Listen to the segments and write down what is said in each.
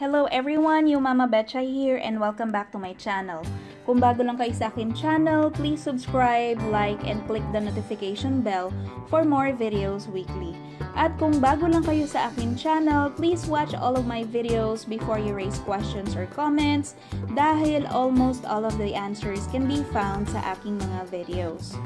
Hello everyone, Yo Mama Betchay here and welcome back to my channel. Kung bago lang kayo sa akin channel, please subscribe, like, and click the notification bell for more videos weekly. At kung bago lang kayo sa akin channel, please watch all of my videos before you raise questions or comments dahil almost all of the answers can be found sa aking mga videos.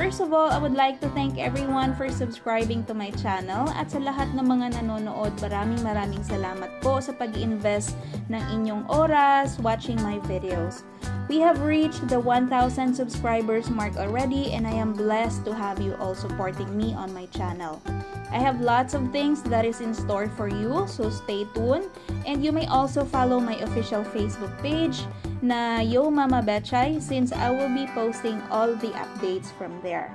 First of all, I would like to thank everyone for subscribing to my channel at sa lahat ng mga nanonood, maraming salamat po sa pag-invest ng inyong oras watching my videos. We have reached the 1,000 subscribers mark already and I am blessed to have you all supporting me on my channel. I have lots of things that is in store for you, so stay tuned. And you may also follow my official Facebook page na Yo Mama Betchay since I will be posting all the updates from there.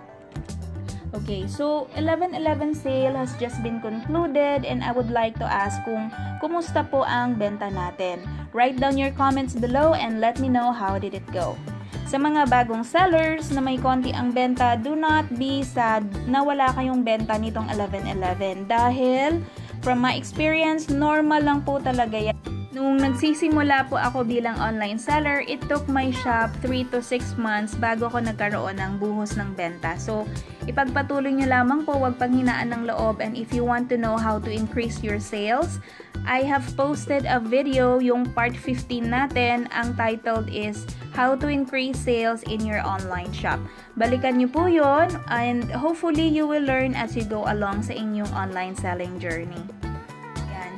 Okay, so 11.11 sale has just been concluded and I would like to ask kung kumusta po ang benta natin. Write down your comments below and let me know how did it go. Sa mga bagong sellers na may konti ang benta, do not be sad na wala kayong benta nitong 11.11 dahil from my experience, normal lang po talaga yan. Nung nagsisimula po ako bilang online seller, it took my shop 3 to 6 months bago ko nagkaroon ng buhos ng benta. So, ipagpatuloy nyo lamang po, huwag panghinaan ng loob. And if you want to know how to increase your sales, I have posted a video, yung part 15 natin, ang titled is How to Increase Sales in Your Online Shop. Balikan nyo po yun and hopefully you will learn as you go along sa inyong online selling journey.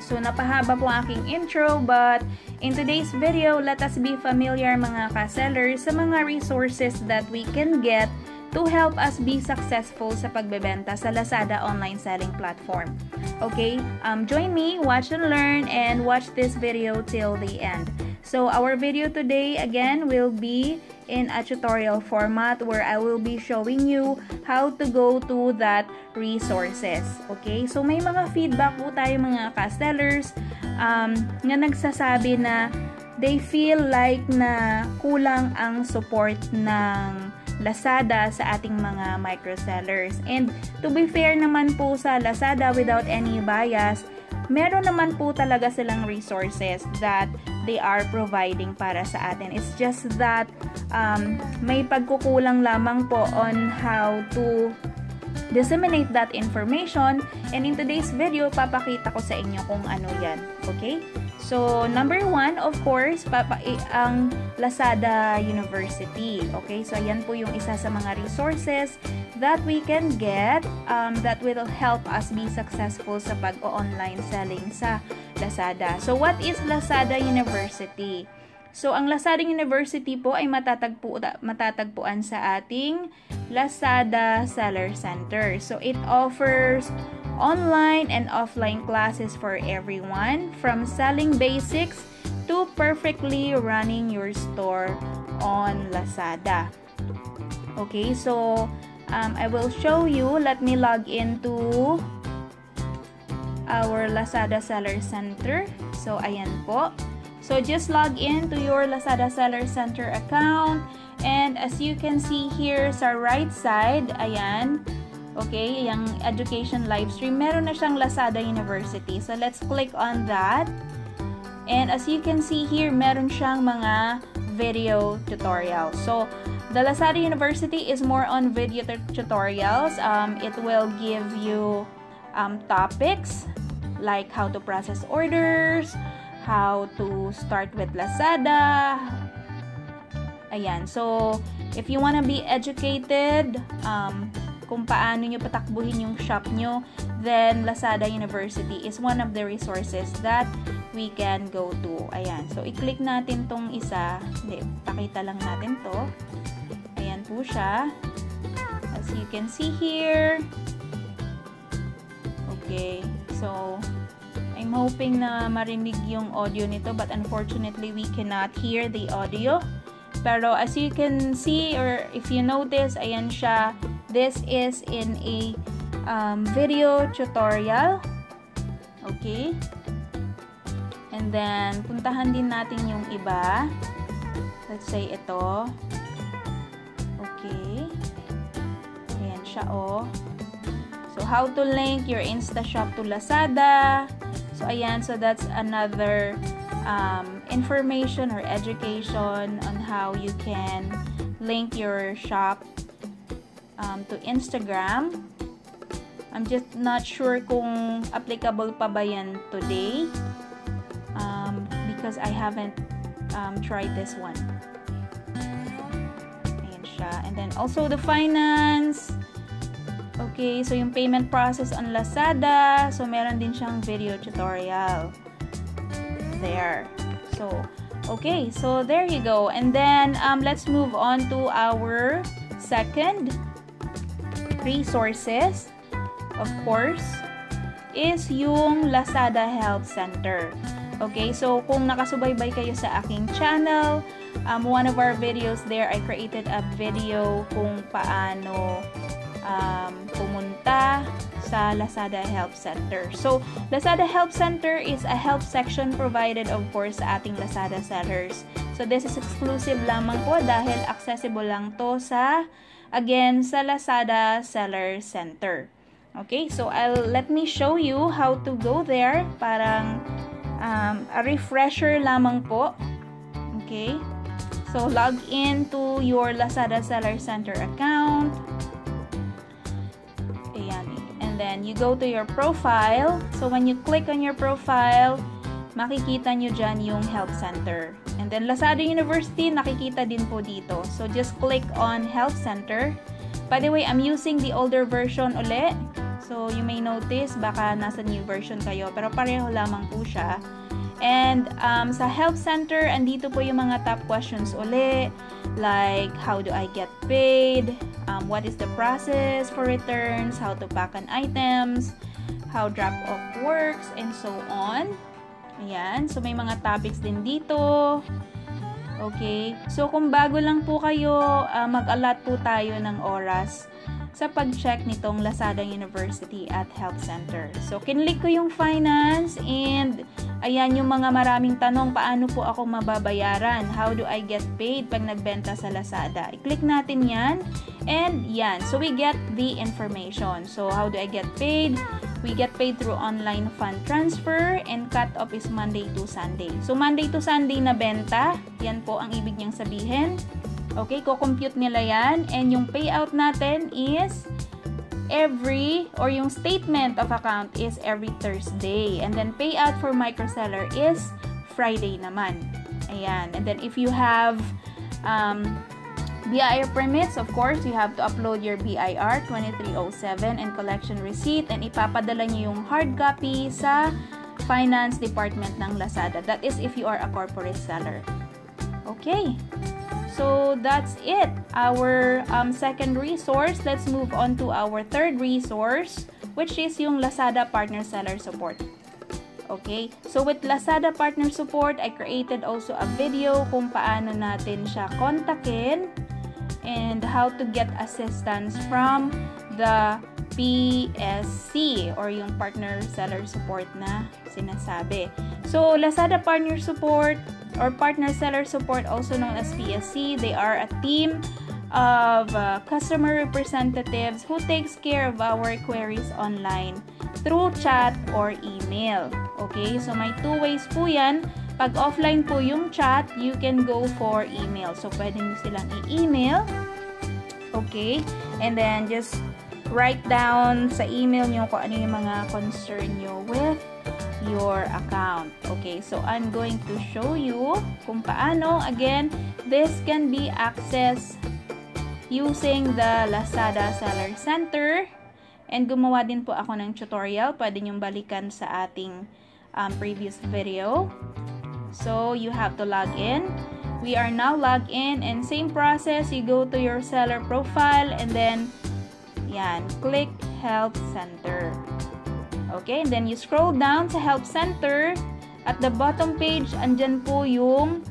So, napahaba po ang aking intro, but in today's video, let us be familiar mga ka-sellers sa mga resources that we can get to help us be successful sa pagbebenta sa Lazada online selling platform. Okay, join me, watch and learn, and watch this video till the end. So, our video today, again, will be in a tutorial format where I will be showing you how to go to that resources. Okay, so may mga feedback po tayo mga ka-sellers na nagsasabi na they feel like na kulang ang support ng Lazada sa ating mga microsellers. And to be fair naman po sa Lazada without any bias, meron naman po talaga silang resources that they are providing para sa atin. It's just that may pagkukulang lamang po on how to disseminate that information, and in today's video papakita ko sa inyo kung ano yan. Okay, so number one, of course, ang Lazada University. Okay, so yan po yung isa sa mga resources that we can get that will help us be successful sa pag-online selling sa Lazada. So what is Lazada University? So, ang Lazada University po ay matatagpuan sa ating Lazada Seller Center. So, it offers online and offline classes for everyone from selling basics to perfectly running your store on Lazada. Okay, so I will show you. Let me log into our Lazada Seller Center. So, ayan po. So, just log in to your Lazada Seller Center account. And as you can see here sa right side, ayan, okay, yung education live stream, meron na siyang Lazada University. So, let's click on that. And as you can see here, meron siyang mga video tutorials. So, the Lazada University is more on video tutorials. It will give you topics like how to process orders, how to start with Lazada. Ayan. So, if you wanna be educated kung paano nyo patakbuhin yung shop nyo, then Lazada University is one of the resources that we can go to. Ayan. So, i-click natin tong isa. Hindi, pakita lang natin to. Ayan po siya. As you can see here. Okay. So, I'm hoping na marinig yung audio nito, but unfortunately, we cannot hear the audio. Pero as you can see, or if you notice, ayan siya. This is in a video tutorial. Okay? And then, puntahan din natin yung iba. Let's say ito. Okay? Ayan siya, oh. So, how to link your Insta shop to Lazada. So ayan, so that's another information or education on how you can link your shop to Instagram. I'm just not sure kung applicable pa ba yan today because I haven't tried this one. Ayan siya. And then also the finance. Okay, so yung payment process on Lazada, so meron din siyang video tutorial there. So, okay, so there you go. And then let's move on to our second resources. Of course, is yung Lazada Health Center. Okay, so kung nakasubaybay kayo sa aking channel, one of our videos there, I created a video kung paano pumunta sa Lazada Help Center. So, Lazada Help Center is a help section provided, of course, sa ating Lazada sellers. So, this is exclusive lamang po dahil accessible lang to sa, again, sa Lazada Seller Center. Okay, so let me show you how to go there. Parang a refresher lamang po. Okay, so log in to your Lazada Seller Center account. Then you go to your profile. So when you click on your profile, makikita nyo dyan yung Health Center. And then Lazada University, nakikita din po dito. So just click on Health Center. By the way, I'm using the older version ulit. So you may notice, baka nasa new version kayo. Pero pareho lamang po siya. And sa Health Center, andito po yung mga top questions ulit. Like, how do I get paid? What is the process for returns? How to pack an items? How drop-off works? And so on. Ayan. So, may mga topics din dito. Okay. So, kung bago lang po kayo, mag-allot po tayo ng oras sa pag-check nitong Lazada University at Health Center. So, kinlik ko yung finance and ayan yung mga maraming tanong, paano po ako mababayaran? How do I get paid pag nagbenta sa Lazada? I-click natin yan. And yan. So, we get the information. So, how do I get paid? We get paid through online fund transfer and cut-off is Monday to Sunday. So, Monday to Sunday na benta. Yan po ang ibig niyang sabihin. Okay, ko-compute nila yan. And yung payout natin is every, or yung statement of account is every Thursday, and then payout for microseller is Friday naman. Ayan. And then if you have BIR permits, of course you have to upload your BIR 2307 and collection receipt, and ipapadala niyo yung hard copy sa finance department ng Lazada. That is if you are a corporate seller. Okay. So, that's it. Our second resource. Let's move on to our third resource, which is yung Lazada Partner Seller Support. Okay? So, with Lazada Partner Support, I created also a video kung paano natin siya kontakin and how to get assistance from the PSC or yung Partner Seller Support na sinasabi. So, Lazada Partner Support or Partner Seller Support, also known as PSC. They are a team of customer representatives who takes care of our queries online through chat or email. Okay, so may two ways po yan. Pag offline po yung chat, you can go for email. So, pwede nyo silang i-email. Okay, and then just write down sa email nyo kung ano yung mga concern nyo with your account. Okay, so I'm going to show you kung paano. Again, this can be accessed using the Lazada Seller Center, and gumawa din po ako ng tutorial. Pwede nyong balikan sa ating previous video. So, you have to log in. We are now logged in, and same process, you go to your seller profile and then yan, click Health Center. Okay, and then you scroll down sa Help Center. At the bottom page, andyan po yung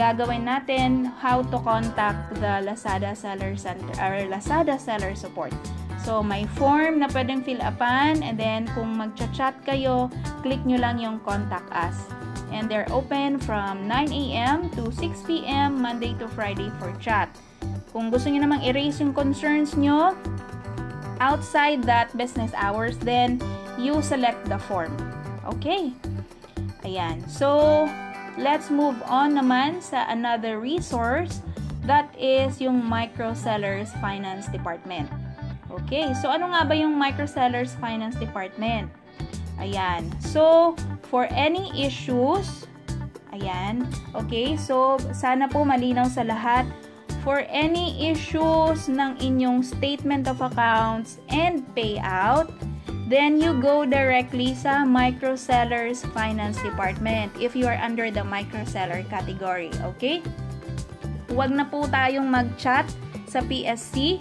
gagawin natin, how to contact the Lazada Seller Center or Lazada Seller Support. So, may form na pwedeng fill upan, and then kung magcha-chat kayo, click nyo lang yung contact us. And they're open from 9 AM to 6 PM Monday to Friday for chat. Kung gusto niyo namang erase yung concerns nyo outside that business hours, then you select the form. Okay, Ayan. So, let's move on naman sa another resource. That is yung Micro Sellers Finance Department. Okay. So, ano nga ba yung Micro Sellers Finance Department? Ayan. So, for any issues, ayan. Okay. So, sana po malinaw sa lahat. For any issues ng inyong statement of accounts and payout, then you go directly sa Micro Sellers Finance Department if you are under the Micro Seller category, okay? Huwag na po tayong mag-chat sa PSC,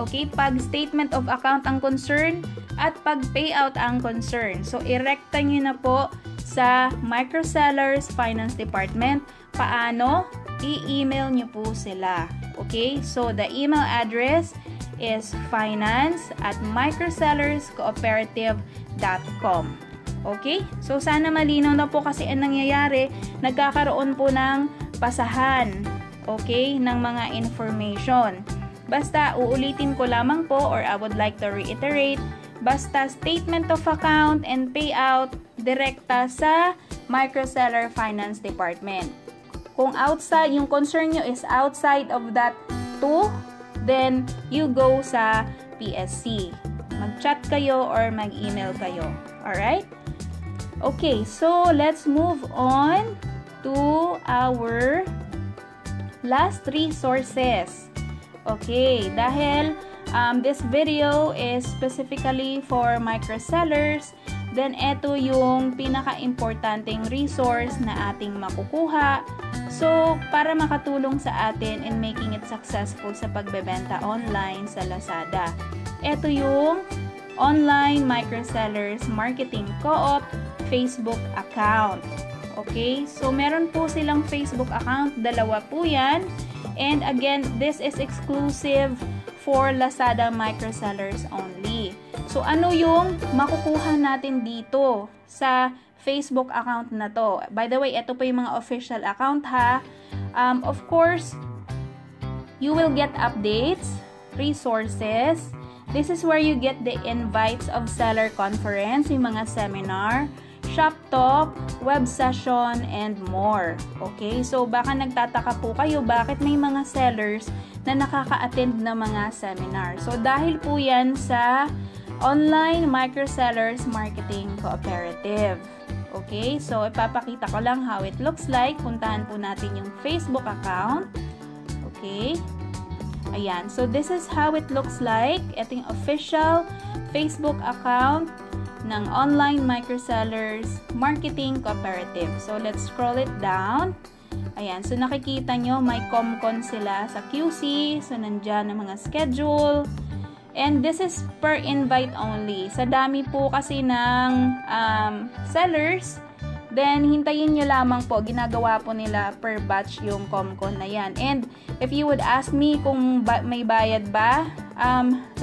okay? Pag statement of account ang concern at pag payout ang concern. So, irekta nyo na po sa Micro Sellers Finance Department. Paano? I-email nyo po sila, okay? So, the email address is finance@microsellerscooperative.com. Okay? So, sana malinaw na po kasi ang nangyayari, nagkakaroon po ng pasahan, okay, ng mga information. Basta, uulitin ko lamang po or I would like to reiterate, basta statement of account and payout, direkta sa Microseller Finance Department. Kung outside, yung concern nyo is outside of that too, then you go sa PSC. Mag-chat kayo or mag-email kayo. Alright? Okay, so let's move on to our last resources. Okay, dahil this video is specifically for micro sellers, then eto yung pinaka-importanting resource na ating makukuha. So, para makatulong sa atin in making it successful sa pagbebenta online sa Lazada. Ito yung Online Microsellers Marketing Co-op Facebook account. Okay? So, meron po silang Facebook account. Dalawa po yan. And again, this is exclusive for Lazada Microsellers only. So, ano yung makukuha natin dito sa Facebook account na to? By the way, ito po yung mga official account ha. Of course, you will get updates, resources. This is where you get the invites of seller conference, yung mga seminar, shop talk, web session, and more. Okay? So, baka nagtataka po kayo bakit may mga sellers na nakaka-attend ng mga seminar. So, dahil po yan sa Online Microsellers Marketing Cooperative. Okay, so ipapakita ko lang how it looks like. Puntahan po natin yung Facebook account. Okay. Ayan. So, this is how it looks like. Ito yung official Facebook account ng Online Microsellers Marketing Cooperative. So, let's scroll it down. Ayan. So, nakikita nyo, may Comcon sila sa QC. So, nandyan ang mga schedule. And this is per invite only. Sa dami po kasi ng sellers, then hintayin nyo lamang po. Ginagawa po nila per batch yung Comcon na yan. And if you would ask me kung may bayad ba,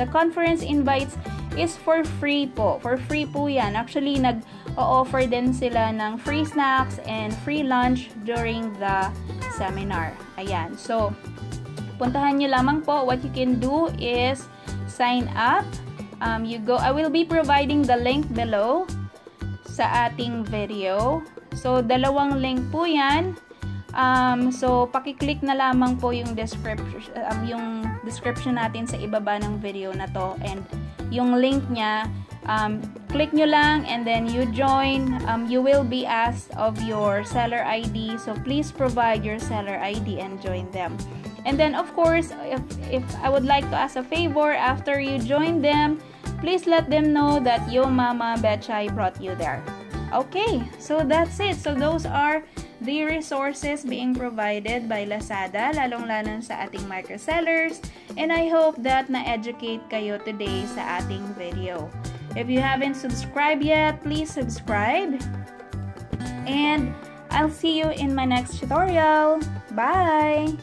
the conference invites is for free po. For free po yan. Actually, nag-o-offer din sila ng free snacks and free lunch during the seminar. Ayan. So, puntahan nyo lamang po. What you can do is sign up. You go. I will be providing the link below sa ating video. So, dalawang link po yan. So, pakiclick na lamang po yung description natin sa ibaba ng video na to. And yung link niya, click nyo lang and then you join. You will be asked of your seller ID. So, please provide your seller ID and join them. And then, of course, if I would like to ask a favor, after you join them, please let them know that Yo Mama Betchay brought you there. Okay, so that's it. So those are the resources being provided by Lazada, lalong-lalo sa ating microsellers. And I hope that na-educate kayo today sa ating video. If you haven't subscribed yet, please subscribe. And I'll see you in my next tutorial. Bye!